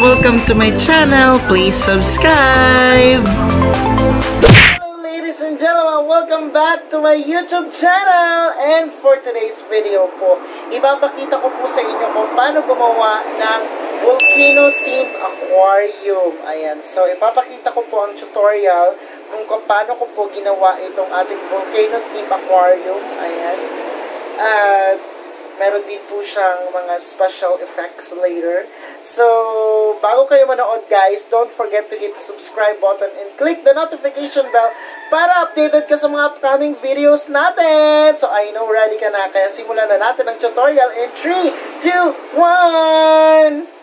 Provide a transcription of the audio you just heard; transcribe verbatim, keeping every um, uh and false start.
welcome to my channel. Please subscribe. Hello, ladies and gentlemen, welcome back to my YouTube channel. And for today's video po, ibabakita ko po sa inyo kung paano gumawa ng Volcano-Theme Aquarium. Ayan, so ipapakita ko po ang tutorial kung paano ko po ginawa itong ating Volcano-Theme Aquarium. Ayan. At meron din po siyang mga special effects later. So, bago kayo manood guys, don't forget to hit the subscribe button and click the notification bell para updated ka sa mga upcoming videos natin. So, I know ready ka na. Kaya simulan na natin ang tutorial in three, two, one!